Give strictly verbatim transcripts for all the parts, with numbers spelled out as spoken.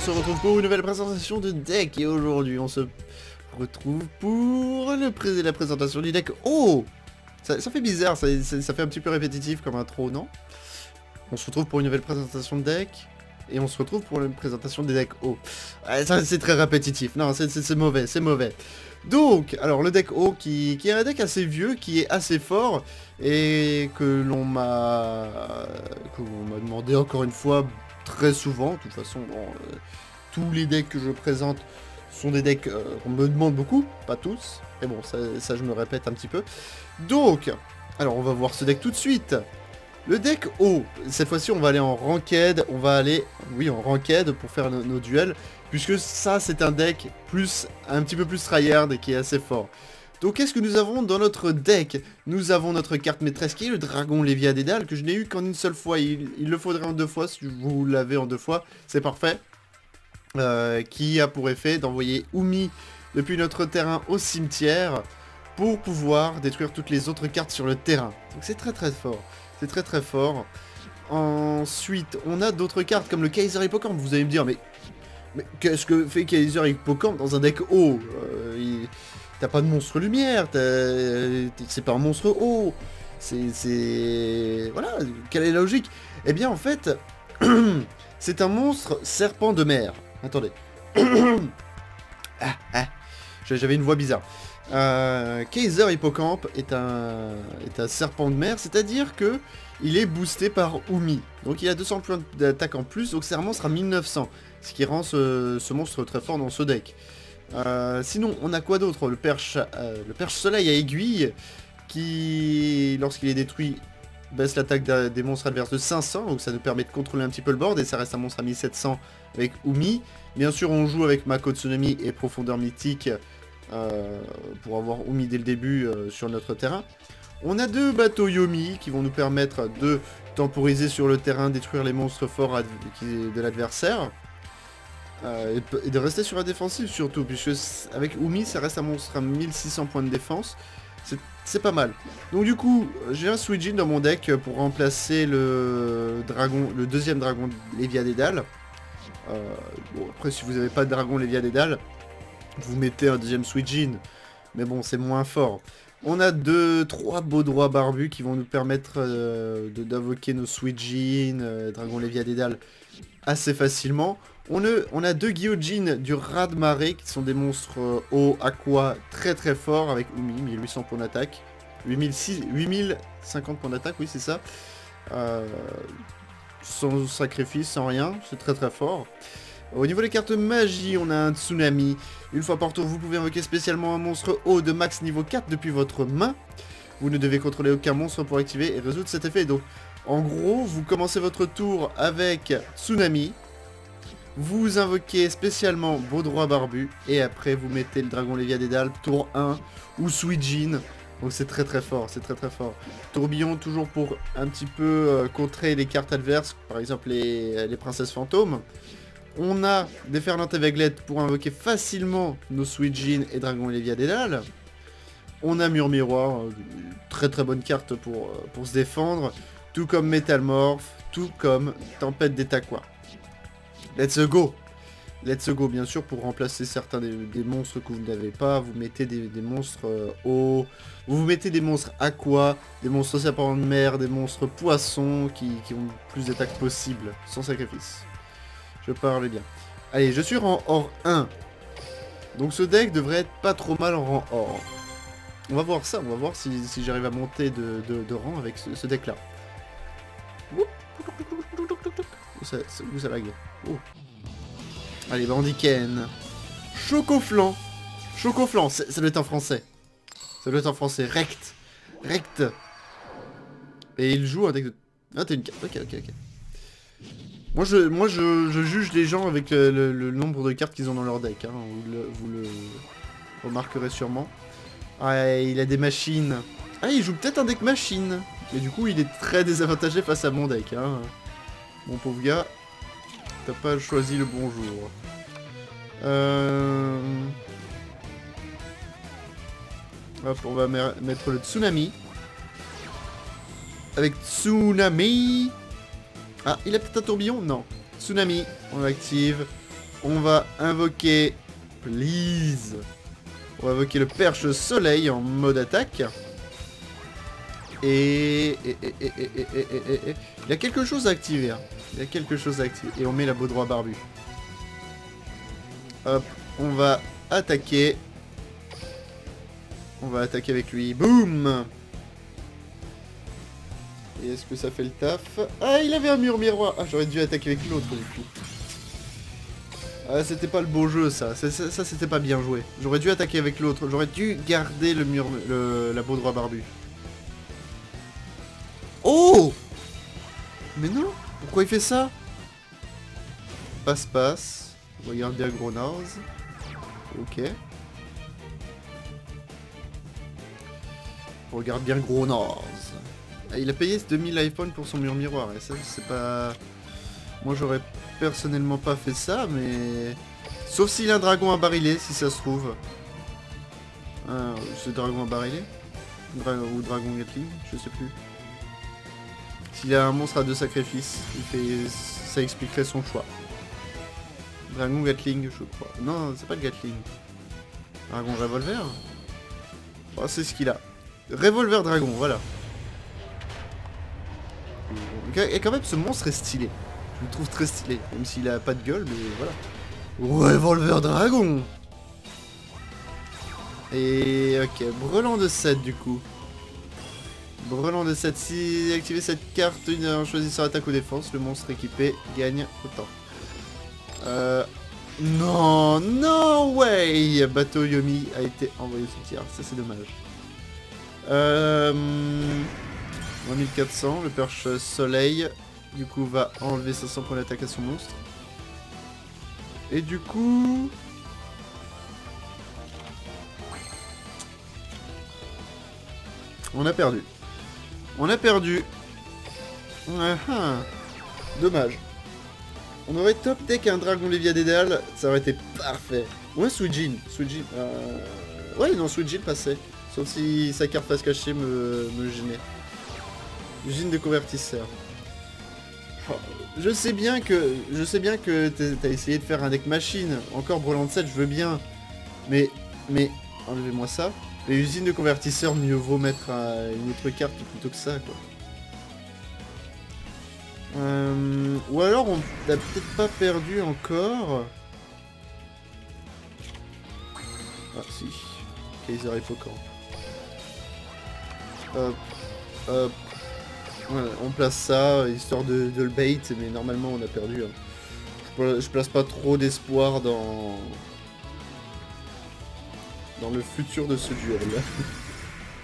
on se retrouve pour une nouvelle présentation de deck. Et aujourd'hui, on se retrouve pour le pré la présentation du deck. Oh, ça, ça fait bizarre, ça, ça, ça fait un petit peu répétitif comme intro, non? On se retrouve pour une nouvelle présentation de deck. Et on se retrouve pour la présentation des decks hauts. Ah, ça c'est très répétitif, non, c'est mauvais, c'est mauvais. Donc, alors le deck haut qui, qui est un deck assez vieux, qui est assez fort, et que l'on m'a demandé encore une fois, très souvent. De toute façon, bon, euh, tous les decks que je présente sont des decks euh, qu'on me demande beaucoup, pas tous. Mais bon, ça, ça je me répète un petit peu. Donc, alors on va voir ce deck tout de suite. Le deck haut, cette fois-ci on va aller en ranked, on va aller, oui en ranked pour faire nos, nos duels, puisque ça c'est un deck plus, un petit peu plus tryhard et qui est assez fort. Donc qu'est-ce que nous avons dans notre deck? Nous avons notre carte maîtresse qui est le dragon Léviadédale, que je n'ai eu qu'en une seule fois, il, il le faudrait en deux fois, si vous l'avez en deux fois, c'est parfait. Euh, qui a pour effet d'envoyer Umi depuis notre terrain au cimetière, pour pouvoir détruire toutes les autres cartes sur le terrain. Donc c'est très très fort. C'est très très fort. Ensuite, on a d'autres cartes comme le Kaiser Hippocampe. Vous allez me dire, mais, mais qu'est-ce que fait Kaiser Hippocampe dans un deck haut? euh, il... T'as pas de monstre lumière, c'est pas un monstre haut. C'est... Voilà, quelle est la logique? Eh bien, en fait, c'est un monstre serpent de mer. Attendez. ah, ah. J'avais une voix bizarre. Euh, Kaiser Hippocampe est un, est un serpent de mer, c'est-à-dire que il est boosté par Umi. Donc il a deux cents points d'attaque en plus, donc c'est un monstre à mille neuf cents, ce qui rend ce, ce monstre très fort dans ce deck. Euh, sinon, on a quoi d'autre? Le perche, euh, le perche soleil à aiguille, qui, lorsqu'il est détruit, baisse l'attaque des monstres adverses de cinq cents, donc ça nous permet de contrôler un petit peu le board, et ça reste un monstre à mille sept cents avec Umi. Bien sûr, on joue avec Mako Tsunami et Profondeur Mythique, Euh, pour avoir Umi dès le début euh, sur notre terrain. On a deux bateaux Yomi qui vont nous permettre de temporiser sur le terrain, détruire les monstres forts de l'adversaire, euh, et, et de rester sur la défensive surtout, puisque avec Umi ça reste un monstre à mille six cents points de défense, c'est pas mal. Donc du coup j'ai un Suijin dans mon deck pour remplacer le dragon, le deuxième dragon Léviadédale. Euh, bon, après si vous n'avez pas de dragon Léviadédale, vous mettez un deuxième Suijin, mais bon c'est moins fort. On a deux, trois Baudroie barbue qui vont nous permettre euh, d'invoquer nos Suijin, euh, Dragon Léviadédale assez facilement. On a, on a deux Gyojin du Radmarais qui sont des monstres euh, eau, aqua très très forts avec Umi, mille huit cents points d'attaque, huit mille cinquante points d'attaque, oui c'est ça. Euh, sans sacrifice, sans rien, c'est très très fort. Au niveau des cartes magie, on a un Tsunami. Une fois par tour, vous pouvez invoquer spécialement un monstre haut de max niveau quatre depuis votre main. Vous ne devez contrôler aucun monstre pour activer et résoudre cet effet. Donc, en gros, vous commencez votre tour avec Tsunami. Vous invoquez spécialement Baudroie barbue. Et après, vous mettez le dragon Léviadédale, tour un, ou Suijin. Donc c'est très très fort, c'est très très fort. Tourbillon, toujours pour un petit peu euh, contrer les cartes adverses, par exemple les, les Princesses Fantômes. On a Déferlantes et Vaguelettes pour invoquer facilement nos Suijin et Dragon Léviadédale. On a Mur miroir, très très bonne carte pour, pour se défendre. Tout comme Metalmorph, tout comme Tempête des Taquois. Let's go! Let's go, bien sûr, pour remplacer certains des, des monstres que vous n'avez pas. Vous mettez des, des monstres eau, vous mettez des monstres aqua, des monstres serpents de mer, des monstres poissons qui, qui ont le plus d'attaques possible, sans sacrifice. Je parle bien. Allez, je suis rang or un. Donc ce deck devrait être pas trop mal en rang or. On va voir ça, on va voir si, si j'arrive à monter de, de, de rang avec ce, ce deck là. Où ça, où ça lag? Oh. Allez, Bandiken. Chocoflan. Chocoflan, ça doit être en français. Ça doit être en français. Rect. Rect. Et il joue un deck de... Ah, t'es une carte. Ok, ok, ok. Moi, je, moi je, je juge les gens avec le, le, le nombre de cartes qu'ils ont dans leur deck, hein. Vous, le, vous le remarquerez sûrement. Ah, il a des machines. Ah, il joue peut-être un deck machine. Et du coup, il est très désavantagé face à mon deck, hein. Mon pauvre gars, t'as pas choisi le bon jour. Euh... Hop, on va mettre le Tsunami. Avec Tsunami... Ah, il a peut-être un tourbillon? Non. Tsunami, on l'active. on va invoquer... Please. On va invoquer le Perche soleil en mode attaque. Et... et, et, et, et, et, et, et, et. Il y a quelque chose à activer. Hein. Il y a quelque chose à activer. Et on met la Baudroie barbue. Hop, on va attaquer. On va attaquer avec lui. Boum! Et est-ce que ça fait le taf? Ah, il avait un mur miroir. Ah, j'aurais dû attaquer avec l'autre du coup. Ah, c'était pas le beau jeu ça. Ça, ça, ça c'était pas bien joué. J'aurais dû attaquer avec l'autre. J'aurais dû garder le mur, le, la Baudroie barbue. Oh! Mais non! Pourquoi il fait ça? Passe, passe. Regarde bien gros nose. Ok. Regarde bien gros nose. Ah, il a payé deux mille life points pour son mur miroir. Et ça, c'est pas... Moi, j'aurais personnellement pas fait ça, mais... Sauf s'il a un dragon à barriler, si ça se trouve. Ah, ce dragon à barriler Dra Ou dragon gatling, je sais plus. S'il a un monstre à deux sacrifices, il fait... ça expliquerait son choix. Dragon Gatling, je crois. Non, c'est pas le Gatling. Dragon Revolver. Oh, c'est ce qu'il a. Revolver Dragon, voilà. Et quand même, ce monstre est stylé. Je le trouve très stylé. Même s'il a pas de gueule, mais voilà. Revolver Dragon. Et ok, Brelan de sept du coup. Brelan de sept. Si activer cette carte une, en choisissant attaque ou défense, le monstre équipé gagne autant. Euh... Non, no way. Bateau Yomi a été envoyé au cimetière. Ça, c'est dommage. Euh... mille quatre cents. Le Perche soleil, du coup, va enlever cinq cents points d'attaque à son monstre. Et du coup... On a perdu. On a perdu. Ah, dommage. On aurait top deck un dragon Léviadédale, ça aurait été parfait. Ouais, Suijin, Suijin, euh... ouais, non, Suijin passait. Sauf si sa carte face cachée me, me gênait. Usine de convertisseur. Oh, je sais bien que, je sais bien que t'as essayé de faire un deck machine. Encore Brelan de sept, je veux bien. Mais, mais, enlevez-moi ça. Les usines de convertisseur, mieux vaut mettre euh, une autre carte plutôt que ça, quoi. Euh, ou alors on n'a peut-être pas perdu encore. Ah si, Kaiser Hippocampe. Hop, hop. Voilà, on place ça, histoire de, de le bait, mais normalement on a perdu. Hein. Je place pas trop d'espoir dans... dans le futur de ce duel.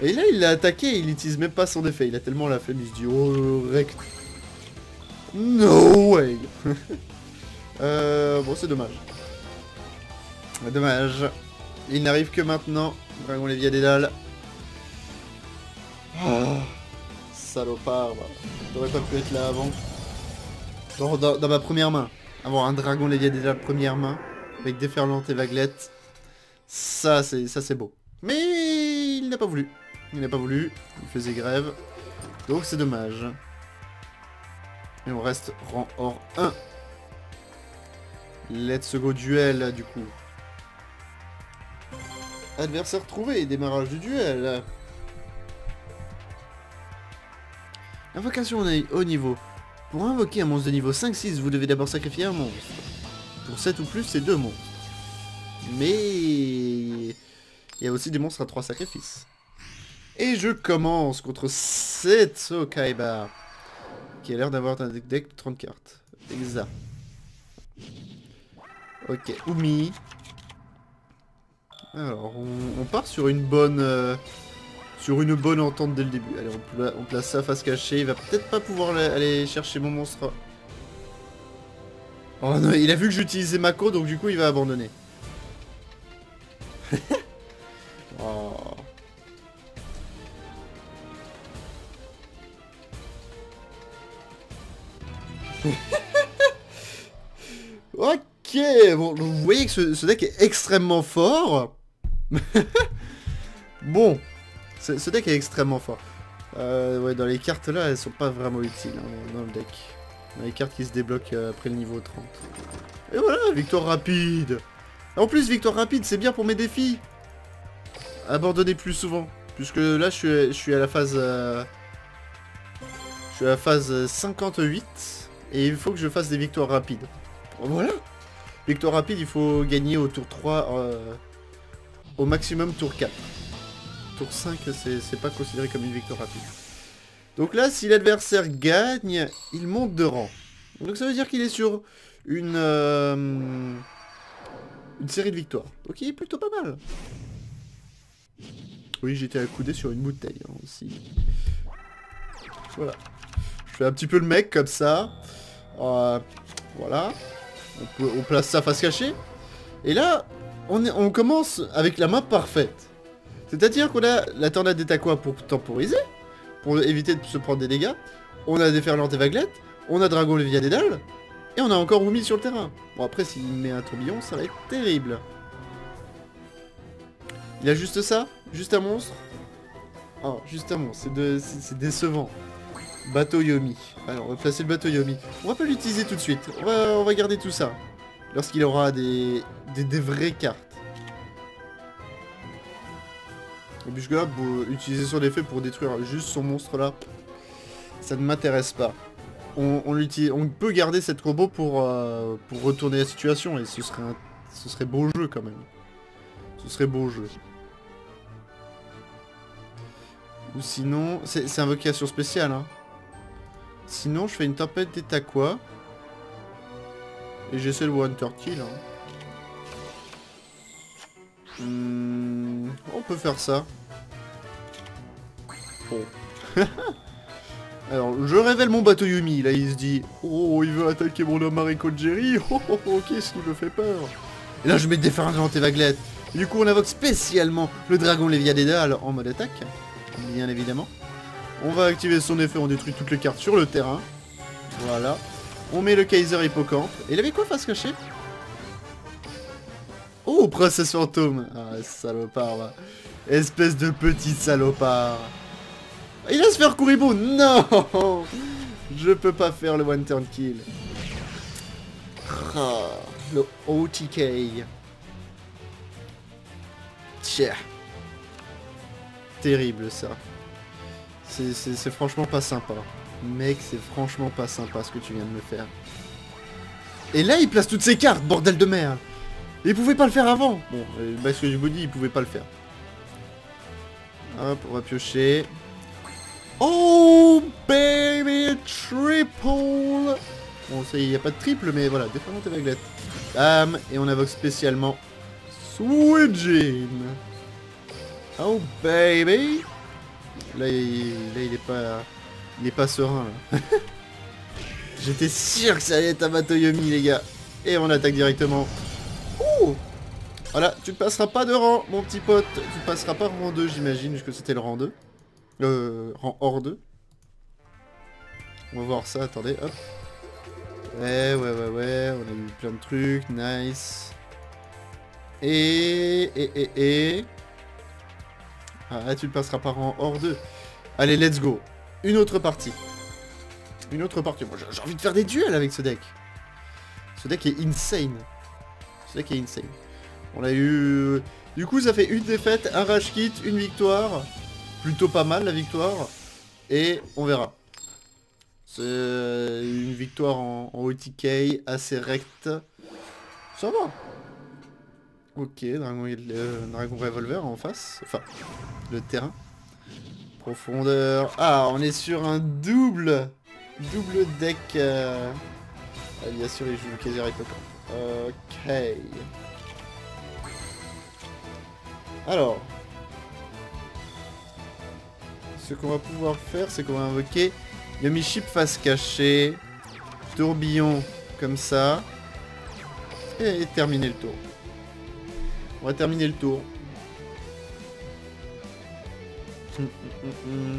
Et là il l'a attaqué, il n'utilise même pas son effet, il a tellement la flemme, il se dit oh recte. No way. euh, Bon, c'est dommage. Dommage. Il n'arrive que maintenant. Dragon Léviadédale. Oh, salopard. J'aurais pas pu être là avant. Dans, dans, dans ma première main. Avoir un Dragon Léviadédale première main. Avec Déferlantes et Vaguelettes. Ça, c'est beau. Mais il n'a pas voulu. Il n'a pas voulu. Il faisait grève. Donc c'est dommage. Et on reste rang or un. Let's go duel, du coup. Adversaire trouvé, démarrage du duel. Invocation au niveau. Pour invoquer un monstre de niveau cinq six, vous devez d'abord sacrifier un monstre. Pour sept ou plus, c'est deux monstres. Mais... il y a aussi des monstres à trois sacrifices. Et je commence contre Setsuo Kaiba. Qui a l'air d'avoir un deck de trente cartes. Exact. Ok, Oumi. Alors, on, on part sur une bonne... Euh, sur une bonne entente dès le début. Allez, on, pla on place ça face cachée. Il va peut-être pas pouvoir aller chercher mon monstre. Oh non, il a vu que j'utilisais Mako, donc du coup, il va abandonner. Oh... Ok, bon, vous voyez que ce, ce deck est extrêmement fort. Bon, ce, ce deck est extrêmement fort. Euh, ouais, dans les cartes là, elles sont pas vraiment utiles hein, dans le deck. On a les cartes qui se débloquent après le niveau trente. Et voilà, victoire rapide. En plus, victoire rapide, c'est bien pour mes défis. Abandonner plus souvent. Puisque là, je suis, je suis à la phase... Euh, je suis à la phase cinquante-huit. Et il faut que je fasse des victoires rapides. Voilà. Victoire rapide, il faut gagner au tour trois... Euh, au maximum tour quatre. Tour cinq, c'est pas considéré comme une victoire rapide. Donc là, si l'adversaire gagne, il monte de rang. Donc ça veut dire qu'il est sur une... Euh, une série de victoires. Ok, plutôt pas mal. Oui, j'étais accoudé sur une bouteille hein, aussi. Voilà. Je fais un petit peu le mec comme ça. Euh, voilà. On, peut, on place ça face cachée. Et là, on, est, on commence avec la main parfaite. C'est-à-dire qu'on a la tornade des Taquois pour temporiser, pour éviter de se prendre des dégâts. On a Déferlantes et Vaguelettes. On a Dragon Léviadédale. Et on a encore Yomi sur le terrain. Bon, après, s'il met un tourbillon, ça va être terrible. Il y a juste ça? Juste un monstre? Oh, juste un monstre, c'est décevant. Bateau Yomi. Alors, on va placer le Bateau Yomi. On va pas l'utiliser tout de suite. On va, on va garder tout ça. Lorsqu'il aura des, des, des vraies cartes. Et puis là, utiliser son effet pour détruire juste son monstre là, ça ne m'intéresse pas. On, on, on peut garder cette combo pour, euh, pour retourner la situation et ce serait, un, ce serait beau jeu quand même. Ce serait beau jeu. Ou sinon... C'est invocation spéciale. Hein. Sinon, je fais une tempête des Taquois. Et j'essaie le Hunter Kill. Hein. Mmh, on peut faire ça. Bon. Alors, je révèle mon Bateau Yomi. Là, il se dit... Oh, il veut attaquer mon homme haricot de Jerry. Oh, oh, oh, qu'est-ce qui me fait peur. Et là, je mets des Déferlantes et Vaguelettes. Du coup, on invoque spécialement le Dragon Léviadédale en mode attaque. Bien évidemment. On va activer son effet, on détruit toutes les cartes sur le terrain. Voilà. On met le Kaiser Hippocampe. Et il avait quoi face cachée? Oh, Princesse Fantôme. Ah, salopard, là. Espèce de petit salopard. Il laisse faire Kuribou. Non, je peux pas faire le one turn kill. Ah, le O T K. Tiens. Terrible ça. C'est franchement pas sympa. Mec, c'est franchement pas sympa ce que tu viens de me faire. Et là, il place toutes ses cartes, bordel de merde. Il pouvait pas le faire avant. Bon, parce que je vous dis, il pouvait pas le faire. Hop, on va piocher. Oh, baby, triple. Bon, ça y est, il n'y a pas de triple, mais voilà, défendons tes Vaguelettes. Bam, et on invoque spécialement Suijin. Oh baby. Là il, là il est pas... Il est pas serein là. J'étais sûr que ça allait être un Bateau Yomi les gars. Et on attaque directement. Ouh. Voilà, tu passeras pas de rang mon petit pote. Tu passeras pas rang deux j'imagine, puisque c'était le rang deux. Le rang hors deux. On va voir ça, attendez, hop. Ouais, ouais, ouais, ouais, on a eu plein de trucs, nice. Et... Et... Et... et... Ah, tu le passeras par en hors deux. Allez, let's go. Une autre partie. Une autre partie. Moi, j'ai envie de faire des duels avec ce deck. Ce deck est insane. Ce deck est insane. On a eu... Du coup, ça fait une défaite, un rage kit, une victoire. Plutôt pas mal, la victoire. Et on verra. C'est une victoire en, en O T K, assez recte. Ça va. Ok, dragon, euh, dragon revolver en face. Enfin, le terrain. Profondeur... Ah, on est sur un double double deck. Euh... Ah, bien sûr, il joue le Kaiser Hippocampe. Ok. Alors. Ce qu'on va pouvoir faire, c'est qu'on va invoquer Yomi Ship face cachée. Tourbillon, comme ça. Et terminer le tour. On va terminer le tour. Mm, mm, mm.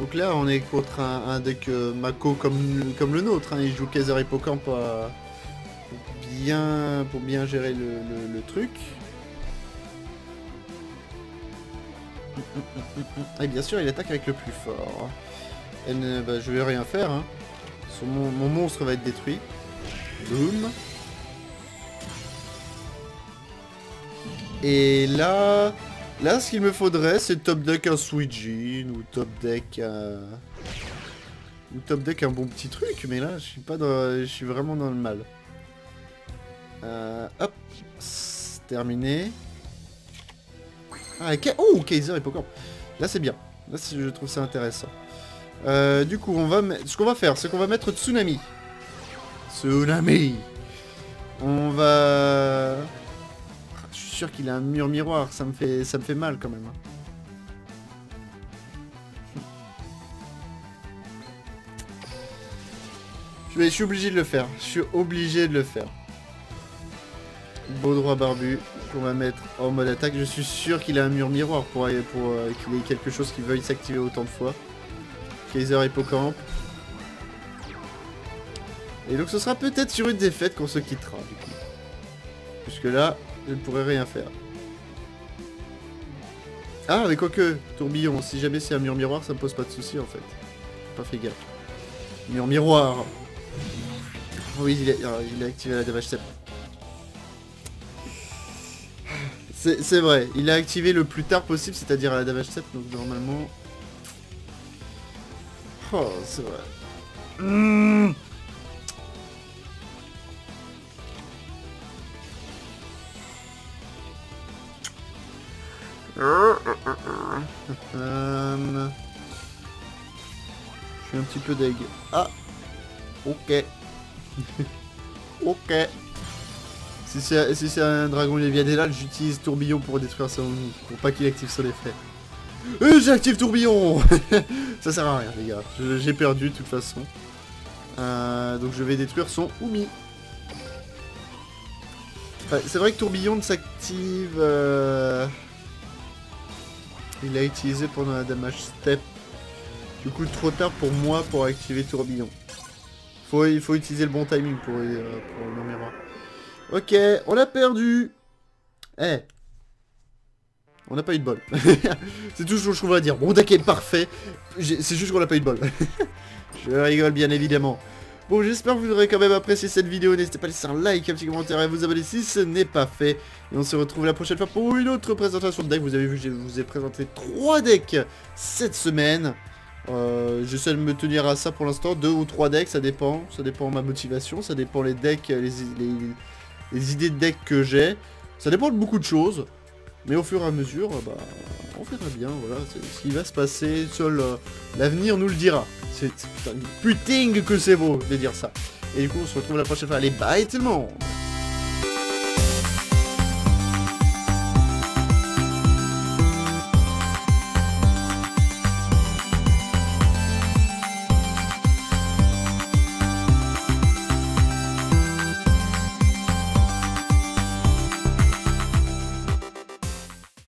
Donc là, on est contre un, un deck euh, Mako comme, comme le nôtre. Hein. Il joue Kaiser Hippocampe euh, pour, bien, pour bien gérer le, le, le truc. Mm, mm, mm, mm. Et bien sûr, il attaque avec le plus fort. Elle ne, bah, je vais rien faire. Hein. mon, mon monstre va être détruit. Boum. Et là... Là, ce qu'il me faudrait, c'est top deck un Suijin, ou top deck un... Ou top deck un bon petit truc, mais là, je suis pas dans... Je suis vraiment dans le mal. Euh, hop. C'est terminé. Ah, okay. Oh, Kaiser Hippocampe. Là, c'est bien. Là, je trouve ça intéressant. Euh, du coup, on va ce qu'on va faire, c'est qu'on va mettre Tsunami. Tsunami. On va... Je suis sûr qu'il a un mur miroir, ça me fait ça me fait mal quand même. Je, vais, je suis obligé de le faire. Je suis obligé de le faire. Baudroie barbue qu'on va mettre en mode attaque. Je suis sûr qu'il a un mur miroir pour, pour euh, qu'il ait quelque chose qui veuille s'activer autant de fois. Kaiser Hippocampe. Et donc ce sera peut-être sur une défaite qu'on se quittera du coup. Jusque là. Je ne pourrais rien faire. Ah, mais quoique, tourbillon, si jamais c'est un mur miroir, ça me pose pas de soucis en fait. Pas fait gaffe. Mur miroir. Oui, il a, il a activé la damage step. C'est vrai, il a activé le plus tard possible, c'est-à-dire à la damage step, donc normalement... Oh, c'est vrai. Mmh. Um... Je suis un petit peu deg. Ah. Ok. Ok. Si c'est si un dragon Léviadédale, j'utilise tourbillon pour détruire son... Pour pas qu'il active son effet. Euh, j'active tourbillon. Ça sert à rien les gars. J'ai perdu de toute façon. Euh, donc je vais détruire son Oumi. Enfin, c'est vrai que tourbillon ne s'active... Euh... Il l'a utilisé pendant la damage step. Du coup, trop tard pour moi pour activer tourbillon. Faut, il faut utiliser le bon timing pour, euh, pour le miroir. Ok, on l'a perdu. Eh, hey. On n'a pas eu de bol. C'est tout ce que je trouve à dire. Bon, deck est parfait. C'est juste qu'on n'a pas eu de bol. Je rigole bien évidemment. Bon, j'espère que vous aurez quand même apprécié cette vidéo. N'hésitez pas à laisser un like, un petit commentaire et à vous abonner si ce n'est pas fait. Et on se retrouve la prochaine fois pour une autre présentation de deck. Vous avez vu, je vous ai présenté trois decks cette semaine. Euh, j'essaie de me tenir à ça pour l'instant. deux ou trois decks, ça dépend. Ça dépend de ma motivation, ça dépend les decks, les, les, les idées de deck que j'ai. Ça dépend de beaucoup de choses. Mais au fur et à mesure, bah, on verra bien, voilà, ce qui va se passer, seul euh, l'avenir nous le dira. C'est putain que c'est beau de dire ça. Et du coup, on se retrouve la prochaine fois. Allez, bye tout le monde!